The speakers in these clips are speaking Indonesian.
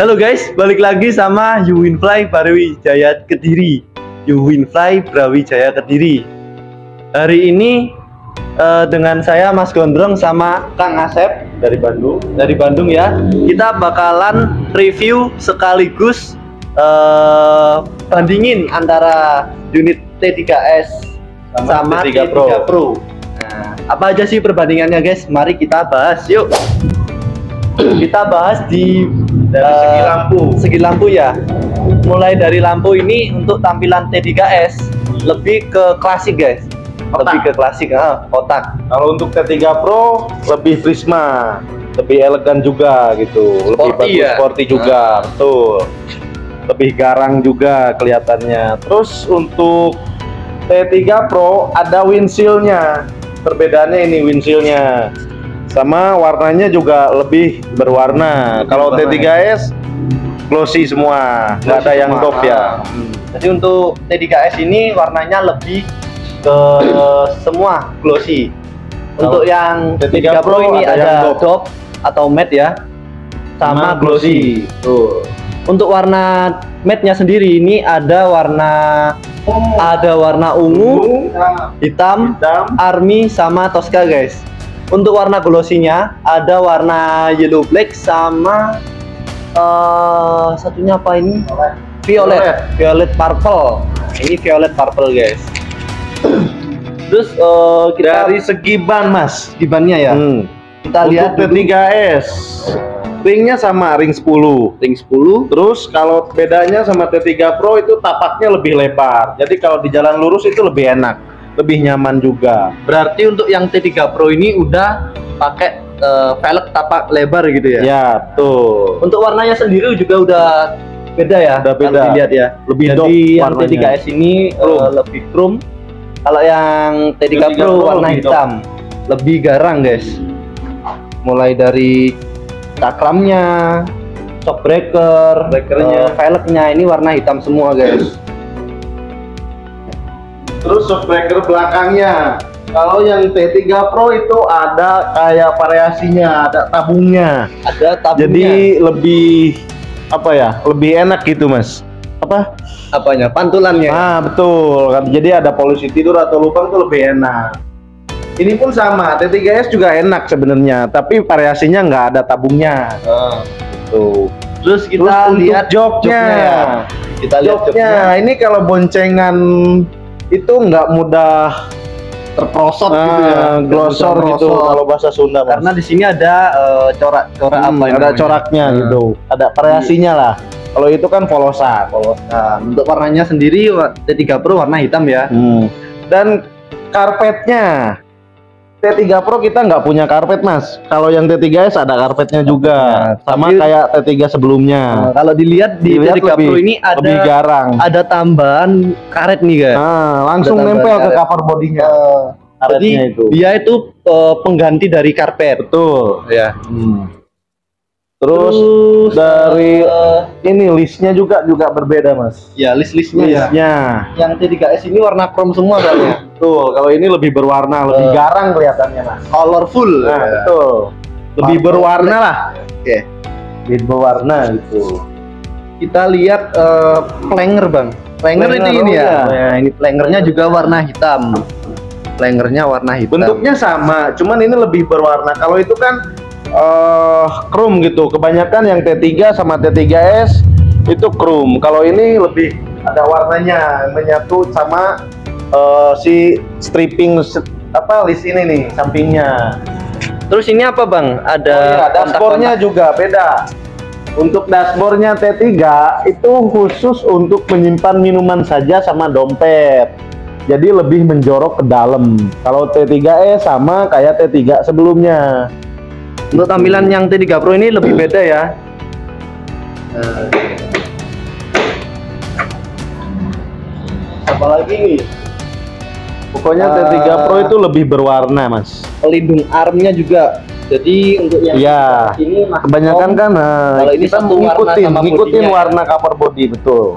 Halo guys, balik lagi sama Uwinfly Brawijaya Kediri. Uwinfly Brawijaya Kediri. Hari ini dengan saya Mas Gondrong sama Kang Asep dari Bandung. Dari Bandung ya. Kita bakalan review sekaligus bandingin antara unit T3S sama T3 Pro. Nah, apa aja sih perbandingannya guys? Mari kita bahas yuk. Kita bahas di dari segi lampu ya. Mulai dari lampu ini untuk tampilan T3S lebih ke klasik guys, kotak. Lebih ke klasik, kotak. Kalau untuk T3 Pro lebih prisma, lebih elegan juga gitu, sporty, lebih bagus ya? Sporty juga, betul. Lebih garang juga kelihatannya. Terus untuk T3 Pro ada windshieldnya. Perbedaannya ini windshieldnya. Sama warnanya juga lebih berwarna. Kalau T3S glossy semua, nggak ada yang doff ya. Jadi untuk T3S ini warnanya lebih ke semua glossy. Untuk yang T3 Pro ini ada doff atau matte ya, sama glossy. Tuh. Untuk warna matte-nya sendiri ini ada warna ungu, hitam, army sama Tosca guys. Untuk warna glossy-nya ada warna yellow black sama satunya apa ini? Violet purple. Ini violet purple guys. Terus kita dari segi ban mas, segi bannya ya. Kita lihat T3S. Ringnya sama ring 10. Ring 10. Terus kalau bedanya sama T3 Pro itu tapaknya lebih lebar. Jadi kalau di jalan lurus itu lebih enak. Lebih nyaman juga. Berarti untuk yang T3 Pro ini udah pakai velg tapak lebar gitu ya? Ya, tuh. Untuk warnanya sendiri juga udah beda ya? Udah beda. Kalau dilihat ya. Lebih doff warnanya. Jadi yang T3S ini lebih chrome. Kalau yang T3 Pro warna hitam, lebih garang guys. Mulai dari cakramnya, shock breaker, velgnya ini warna hitam semua guys. Terus shock breaker belakangnya. Kalau yang T3 Pro itu ada kayak variasinya, ada tabungnya. Ada tabungnya. Jadi lebih apa ya? Lebih enak gitu, Mas. Apa? Apanya? Pantulannya. Ah, betul. Jadi ada polusi tidur atau lubang tuh lebih enak. Ini pun sama, T3S juga enak sebenarnya, tapi variasinya nggak ada tabungnya. Gitu. Terus kita lihat joknya. Kita lihat joknya. Ini kalau boncengan itu nggak mudah terprosot gitu ya, glosor gitu kalau bahasa Sunda mas. Karena di sini ada corak-corak apa ya? Ada coraknya gitu, ada variasinya lah. Kalau itu kan polosan. Untuk warnanya sendiri T3 Pro warna hitam ya. Dan karpetnya T3 Pro kita nggak punya karpet mas. Kalau yang T3S ada karpetnya juga, sama kayak T3 sebelumnya. Kalau dilihat di T3 Pro ini lebih garang. Ada tambahan karet nih guys. Langsung nempel ke cover bodinya. Jadi dia itu pengganti dari karpet. Betul. Ya. Terus dari ini listnya juga berbeda mas. Ya listnya. Yang T3S ini warna chrome semua kayaknya. Tuh kalau ini lebih berwarna, lebih garang kelihatannya mas. Colorful. Nah, betul. Lebih berwarna lah. Oke. Lebih berwarna gitu. Kita lihat plenger bang. Plenger ini ya. Nah, ini plengernya juga warna hitam. Plengernya warna hitam. Bentuknya sama, cuman ini lebih berwarna. Kalau itu kan chrome gitu, kebanyakan yang T3 sama T3S itu chrome. Kalau ini lebih ada warnanya menyatu sama si stripping apa list ini nih sampingnya. Terus ini apa bang? Ada dashboardnya juga beda. Untuk dashboardnya T3 itu khusus untuk menyimpan minuman saja sama dompet. Jadi lebih menjorok ke dalam. Kalau T3S sama kayak T3 sebelumnya. Untuk tampilan yang T3 Pro ini lebih beda ya. Apalagi nih. Pokoknya T3 Pro itu lebih berwarna, Mas. Pelindung armnya juga. Jadi untuk yang ini kebanyakan kan kalau ini kita mengikutin warna cover body, betul.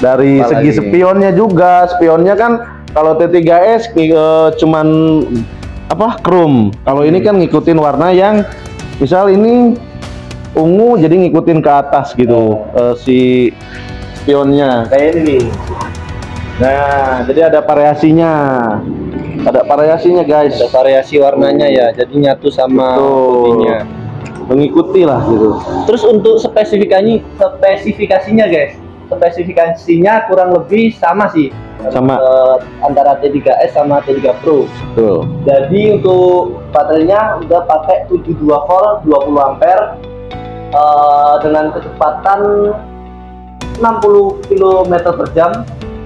Dari segi spionnya juga, spionnya kan kalau T3S cuman apa chrome, kalau ini kan ngikutin warna yang misal ini ungu jadi ngikutin ke atas gitu si spionnya kayak ini nih. Nah jadi ada variasinya, guys, ada variasi warnanya ya, jadi nyatu sama putihnya, mengikuti lah gitu. Terus untuk spesifikasinya guys, kurang lebih sama sih antara T3S sama T3 Pro. Betul. Jadi untuk baterainya udah pakai 72 volt 20 ampere dengan kecepatan 60 km per jam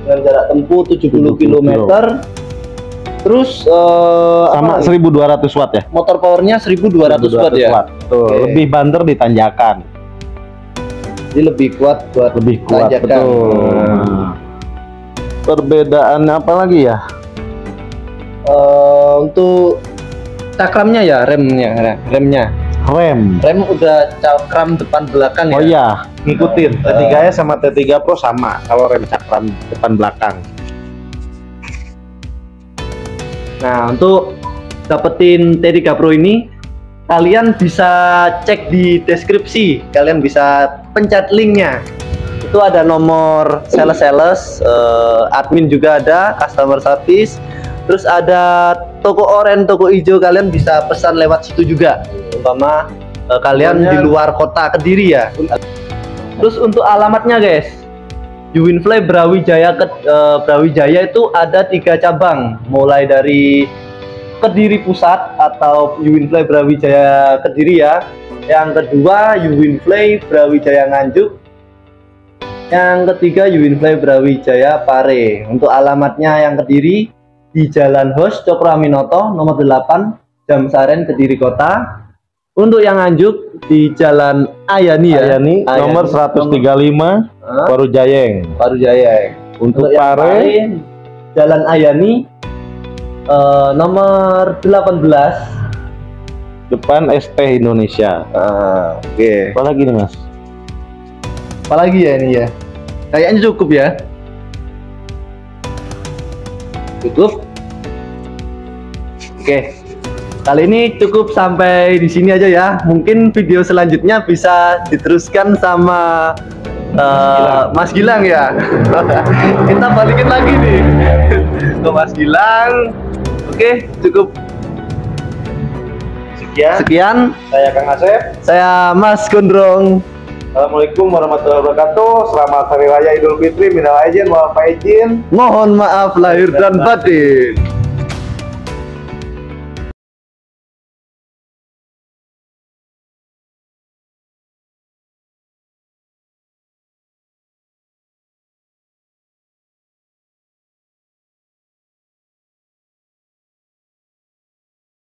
dengan jarak tempuh 70 km. Terus sama 1200 watt ya. Motor powernya 1200 watt ya. Betul. Okay. Lebih banter di tanjakan. Jadi lebih kuat buat tanjakan. Betul. Nah. Perbedaan apa lagi ya? Untuk cakramnya ya, remnya udah cakram depan belakang ya. Oh iya, ngikutin T3S sama T3 Pro sama kalau rem cakram depan belakang. Nah untuk dapetin T3 Pro ini kalian bisa cek di deskripsi, kalian bisa pencet linknya. Itu ada nomor sales, admin juga ada, customer service, terus ada toko oranye, toko hijau, kalian bisa pesan lewat situ juga, terutama kalian di luar kota Kediri ya. Terus untuk alamatnya guys, Uwinfly Brawijaya Brawijaya itu ada 3 cabang, mulai dari Kediri Pusat atau Uwinfly Brawijaya Kediri ya, yang kedua Uwinfly Brawijaya Nganjuk, yang ketiga Uwinfly Brawijaya Pare. Untuk alamatnya yang Kediri di Jalan Hos Cokroaminoto nomor 8 Jamsaren Kediri Kota. Untuk yang Nganjuk di Jalan Ayani ya, nomor 135 Parujayeng. Untuk Pare Jalan Ayani nomor 18 depan ST Indonesia. Oke. Apa lagi nih Mas? Apalagi ya ini ya, kayaknya cukup ya, oke, kali ini cukup sampai di sini aja ya. Mungkin video selanjutnya bisa diteruskan sama Mas Gilang ya. Kita balikin lagi nih ke Mas Gilang. Oke, cukup sekian. Saya Kang Asep, saya Mas Gondrong. Assalamualaikum warahmatullahi wabarakatuh. Selamat Hari Raya Idul Fitri. Minal aidin wal faizin. Mohon maaf lahir dan batin.